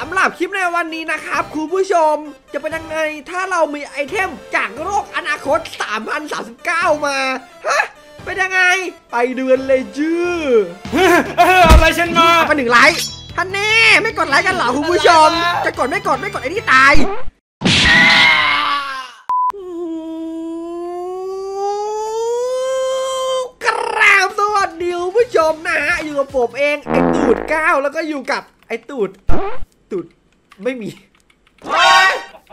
สำหรับคลิปในวันนี้นะครับคุณผู้ชมจะเป็นยังไงถ้าเรามีไอเทมจากโลกอนาคต3039มาฮะเป็นยังไงไปดูกันเลยจื้อเอาอะไรฉันมาไป1 ไลค์ท่านแน่ไม่กดไลค์กันเหรอคุณผู้ชมจะกดไม่กดไอ้นี่ตายกราบสวัสดีคุณผู้ชมนะฮะอยู่กับผมเองไอตูดก้าวแล้วก็อยู่กับไอตูดไม่มี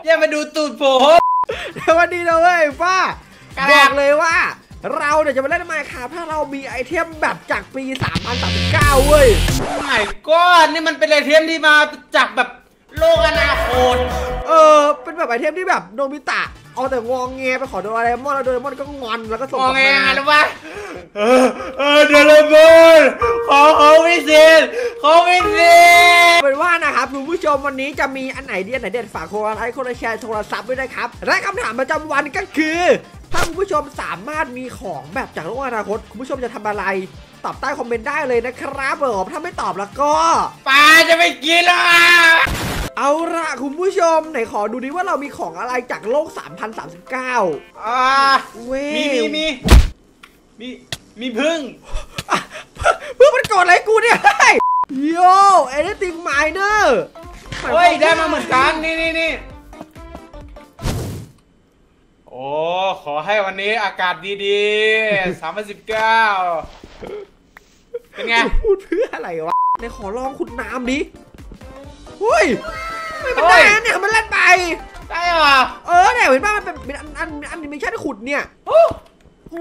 อย่ามาดูตูดผมวันนี้นะเว้ยป้าบอกเลยว่าเราเนี่ยจะมาเล่นไมค์ครับถ้าเรามีไอเทมแบบจากปี3039เว้ยหมายก้อนนี่มันเป็นไอเทมที่มาจากแบบโลกอนาคตเป็นแบบไอเทมที่แบบโนบิตะเอาแต่งองแงไปขอโดราเอมอนแล้วโดราเอมอนก็งอนแล้วก็ส่งกลับมางองแงแล้ววะโดราเอมอนขอวิเศษเป็นว่านะครับคุณผู้ชมวันนี้จะมีอันไหนดีอันไหนเด็ดฝากคนไลค์คนแชร์โทรศัพท์ด้วยนะครับและคำถามประจำวันก็คือถ้าคุณผู้ชมสามารถมีของแบบจากโลกอนาคตคุณผู้ชมจะทำอะไรตอบใต้คอมเมนต์ได้เลยนะครับผมถ้าไม่ตอบแล้วก็ป้าจะไม่กินแล้วเอาละคุณผู้ชมไหนขอดูดิว่าเรามีของอะไรจากโลก3039มีพึ่งมันกดอะไรกูเนี่ยโย่เอเดนติงไมเนอร์เฮ้ยได้มาเหมือนกันนี่โอ้ขอให้วันนี้อากาศดีๆ3019เป็นไงพูดเพื่ออะไรวะในขอลองขุดน้ำดิเฮ้ยไม่เป็นไรเนี่ยมันเล่นไปได้หรอเนี่ยเห็นป่ะมันเป็นอันนี้ไม่ใช่ขุดเนี่ย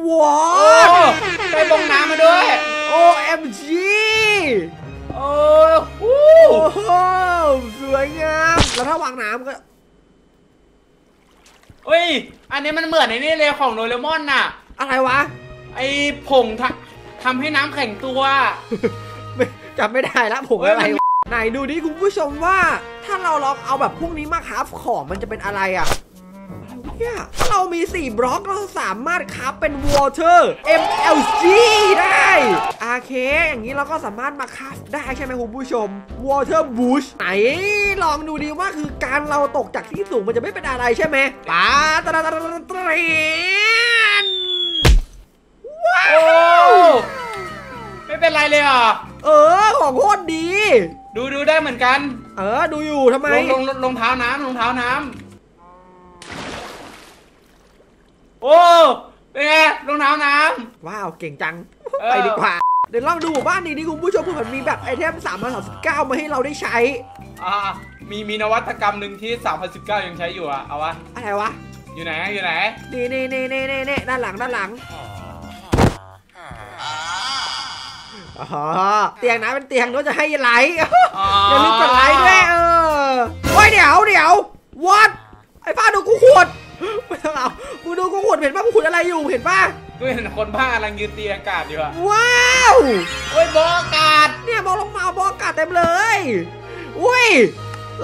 ว้าวไปลงน้ำมาด้วย OMG โอ้โหสวยงามแล้วถ้าวางน้ำก็เฮ้ยอันนี้มันเหมือนในนี่เลยของโดราเอมอนน่ะอะไรวะไอผงทำให้น้ำแข็งตัวจำไม่ได้ละผงอะไรไหนดูดิคุณผู้ชมว่าถ้าเราลองเอาแบบพวกนี้มาคราฟของมันจะเป็นอะไรอ่ะถ้าเรามี4 บล็อกเราสามารถคราฟเป็น Water MLG ได้โอเคอย่างนี้เราก็สามารถมาคราฟได้ใช่ไหมคุณผู้ชม Water Bush ไหนลองดูดีว่าคือการเราตกจากที่สูงมันจะไม่เป็นอะไรใช่ไหมป้าตระว้าวไม่เป็นไรเลยอ่ะของโคตรดีดูได้เหมือนกันดูอยู่ทำไมลงเท้าน้ำโอ้เป็นไงรองเท้าน้ำว้าวเก่งจังไปดีกว่าเดี๋ยวเราดูบ้านนี้ดิคุณผู้ชมเพื่อนมีแบบไอเทม3039มาให้เราได้ใช้มีนวัตกรรมหนึ่งที่3019ยังใช้อยู่อ่ะเอาวะอะไรวะอยู่ไหนนี่ด้านหลังเตียงนะเป็นเตียงด้วยจะให้ไลค์อย่าลืมกดไลค์ด้วยโอ้ยเดี๋ยววัดไอ้ป้าดูกูขวดไม่ต้องเอากูดูกูขวดเห็นป่ะกูขวดอะไรอยู่เห็นป่ะกูเห็นคนบ้ากำลังยืนตีอากาศอยู่อะว้าวโอ้ยบออากาศเนี่ยบอลงมาบออากาศเต็มเลยอุ้ย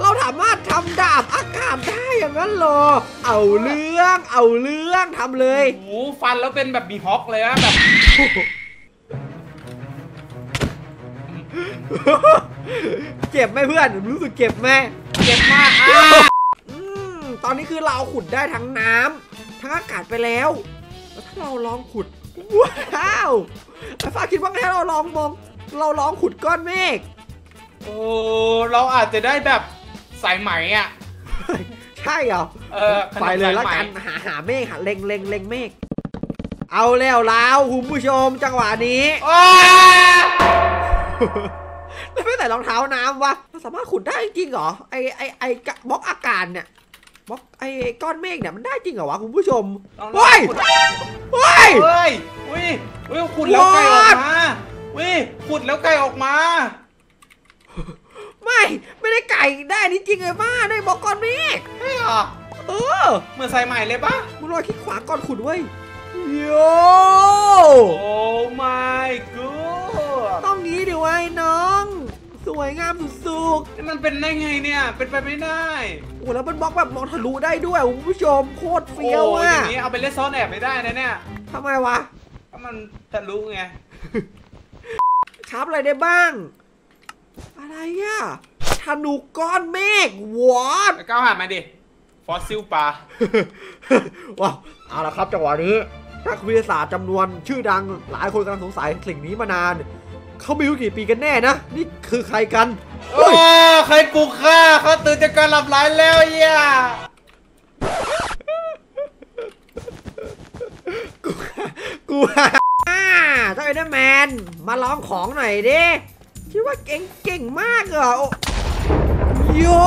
เราสามารถทำดาบอากาศได้อย่างนั้นเหรอเอาเรื่องทำเลยโอ้ฟันแล้วเป็นแบบบีฮอกเลยนะแบบเจ็บไหมเพื่อนรู้สึกเจ็บไหมเจ็บมากตอนนี้คือเราขุดได้ทั้งน้ำทั้งอากาศไปแล้วถ้าเราลองขุดว้าวไอ้ฟ้าคิดว่าไงเราลองมองเราลองขุดก้อนเมฆโอ้เราอาจจะได้แบบสายไหมอ่ะใช่เหรอไปเลยแล้วกันหาเมฆเล็งเมฆเอาแล้วคุณผู้ชมจังหวะนี้แล้วไม่ใส่รองเท้าน้ำวะมันสามารถขุดได้จริงเหรอไอ้บล็อกอากาศเนี่ยบล็อกไอ้ก้อนเมฆเนี่ยมันได้จริงเหรอวะคุณผู้ชมโอ้ยขุดแล้วไก่ออกมาไม่ได้ไก่ได้นี่จริงเลยป้าได้บล็อกก้อนเมฆใช่เหรอเหมือนใส่ใหม่เลยปะมึงลอยขี้ขวาก่อนขุดเว้ยโย่โอ้ my god ต้องนี้ดิวะน้องสวยงามสุดๆมันเป็นได้ไงเนี่ยเป็นไปไม่ได้โอ้แล้วมันบล็อกแบบมองทะลุได้ด้วยคุณผู้ชมโคตรเฟี้ยวอ่ะอย่างนี้เอาไปเล่นซ่อนแอบไม่ได้นะเนี่ยทำไมวะก็มันทะลุไงครับอะไรได้บ้างอะไรอ่ะ ธนูก้อนเมฆวอดก้าวหามาดิฟอสซิลปลาว้าวเอาละครับจังหวะนี้นักวิทยาศาสตร์จำนวนชื่อดังหลายคนกำลังสงสัยสิ่งนี้มานานเขามีกี่ปีกันแน่นะนี่คือใครกันโอ้ใครปลุกข้าเขาตื่นจากการหลับไหลแล้วย่ากูถ้าไอ้นั่นแมนมาลองของหน่อยดิคิดว่าเก่งมากเหรอโย่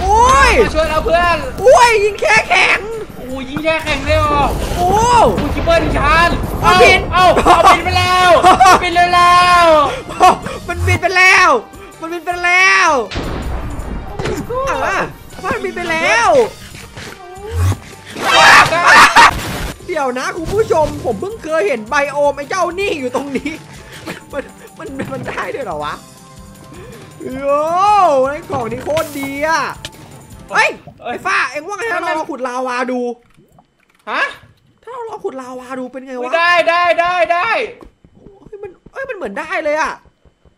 โอ้ยช่วยเราเพื่อนโอ้ยยิงแค่แข็งโอ้ยยิงแค่แข็งเลยอ่ะโอ้ยคิปเปอร์ดิฉันเอาบินไปแล้วบินแล้วมันบินไปแล้วบินไปแล้วเดี๋ยวนะคุณผู้ชมผมเพิ่งเคยเห็นไบโอมไอ้เจ้านี่อยู่ตรงนี้มันได้ด้วยเหรอวะโย่ไอ้ของนี่โคตรดีอะเฮ้ยไอ้ฟ้าเอ็งว่าไงถ้าเราขุดลาวาดูฮะถ้าเราลองขุดลาวาดูเป็นไงวะได้มันเหมือนได้เลยอะ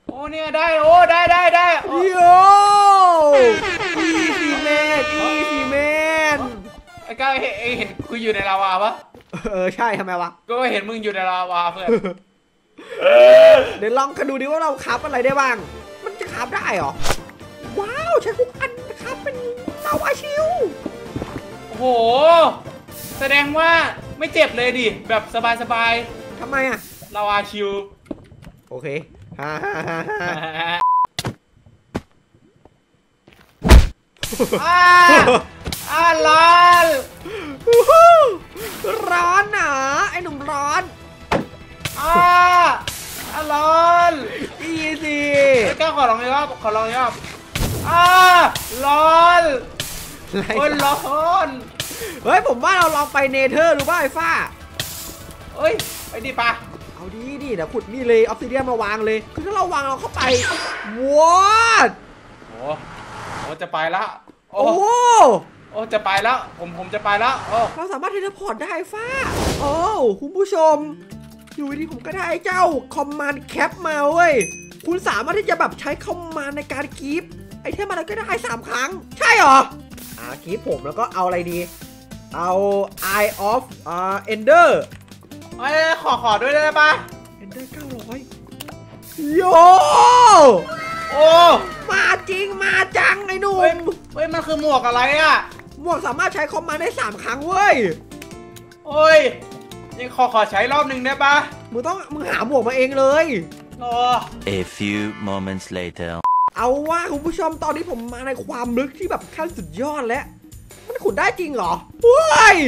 โอ้เนี่ยได้โอ้ได้โย่อีซีเมนไอ้ก้าวเห็นกูอยู่ในลาวาปะใช่ทำไมวะก็เห็นมึงอยู่ในลาวาเพื่อนเดี๋ยวลองกันดูดิว่าเราขับอะไรได้บ้างมันจะขับได้หรอว้าวใช้ทุกอันขับเป็นเตาอาชิวโอ้โหแสดงว่าไม่เจ็บเลยดิแบบสบายๆทำไมอะลาวาชิวโอเคร้อนหนาไอ้หนุ่มร้อนร้อนอีสิก็ขอลองเลยครับร้อนเฮ้ยผมว่าเราลองไปเนเธอร์หรือว่าไอ้ฝ้าเฮ้ยไปดิปะเอาดีเดี๋ยวขุดนี่เลยออฟซิเดียนมาวางเลยคือถ้าเราวางเราเข้าไปวอดโอ้จะไปละโอ้จะไปแล้วผมจะไปแล้วเราสามารถเทเลพอร์ตได้ฟ้าโอ้คุณผู้ชมอยู่ดีผมก็ได้เจ้าคอมมานด์แคปมาเว้ยคุณสามารถที่จะแบบใช้คอมมานด์ในการกีฟไอเทมอะไรก็ได้3ครั้งใช่หรอกีฟผมแล้วก็เอาอะไรดีเอา Eye of Ender ขอด้วยได้ปะ Ender 900โยโอ้มาจริงมาจังไอ้หนุ่มเฮ้ยมันคือหมวกอะไรอะหมวกสามารถใช้คอมมาได้3ครั้งเว้ยโอ้ยยังขอใช้รอบหนึ่งได้ปะมึงหาหมวกมาเองเลยรอ A few moments later เอาว่าคุณผู้ชมตอนนี้ผมมาในความลึกที่แบบขั้นสุดยอดแล้วมันขุดได้จริงเหรอเฮ้ย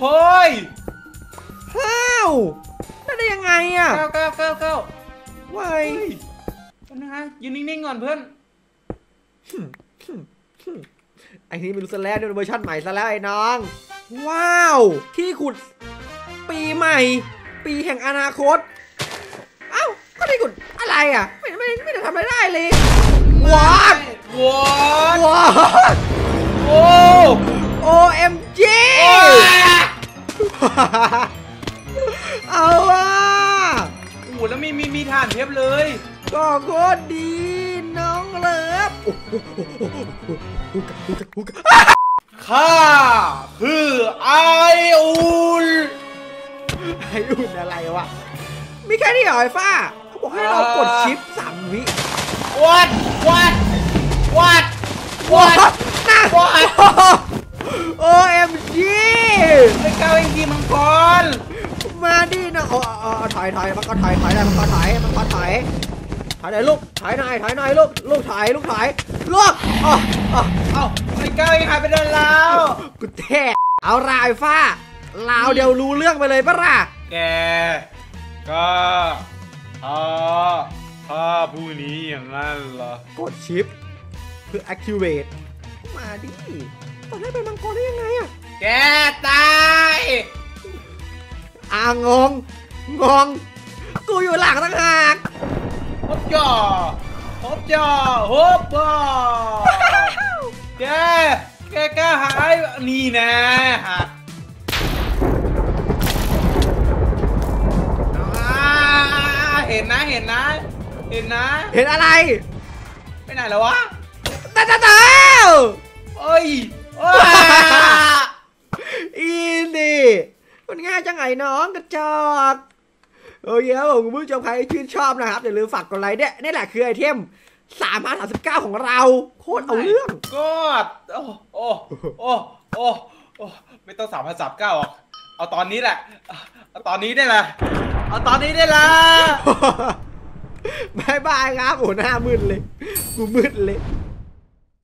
ฮ้าวนั่นได้ยังไงอะเก้าเว้ยนะคะยืนนิ่งๆก่อนเพื่อนไอ้นี่เป็นรูสแลนด์เวอร์ชันใหม่ซะแล้วไอ้น้องว้าวที่ขุดปีใหม่ปีแห่งอนาคตเอ้าก็ได้ขุดอะไรอ่ะไม่ได้ทำอะไรได้เลยวอดโอ้โอเอ็มจีเอาว่าโอ้แล้วมีฐานเทียบเลยก็โคตรดีน้องเลิฟข้าคือไออุ่นอะไรวะมีแค่นี้เหรอไอ้ฟ้าเขาบอกให้เรากดชิป3 วิวัดน่าโอเอ็มจีไม่เก้าเอ็มจีมังกรมาดินะถอยมันก็ถอยได้มันก็ถอยถ่ายลูกถ่ายหน่อยลูกเอาไอ้ก้าวยังหายไปเดินลาวกูแทะเอาลายฟ้าลาวเดี๋ยวรู้เรื่องไปเลยปะล่ะแกก็ผู้นี้อย่างนั้นเหรอกดชิปเพื่อ activate มาดิตอนแรกเป็นมังกรได้ยังไงอะแกตายงงกูอยู่หลังต่างหากฮบจ่อแกหายนี่นะหักเห็นนะ เห็นนะเห็นอะไรไปไหนแล้ววะตาตาตาเอ้ยอีนี่มันง่ายจังไงน้องกระจอกโอเคครับผมคุณผู้ชมใครชื่นชอบนะครับอย่าลืมฝากกดไลค์ด้วยนี่แหละคือไอเทม339ของเราโคตรเอาเรื่องก็โอ้ไม่ต้อง339หรอกเอาตอนนี้แหละเอาตอนนี้ได้ละเอาตอนนี้ได้ละบายบายครับโอ้หน้ามืดเลยกูมืดเลย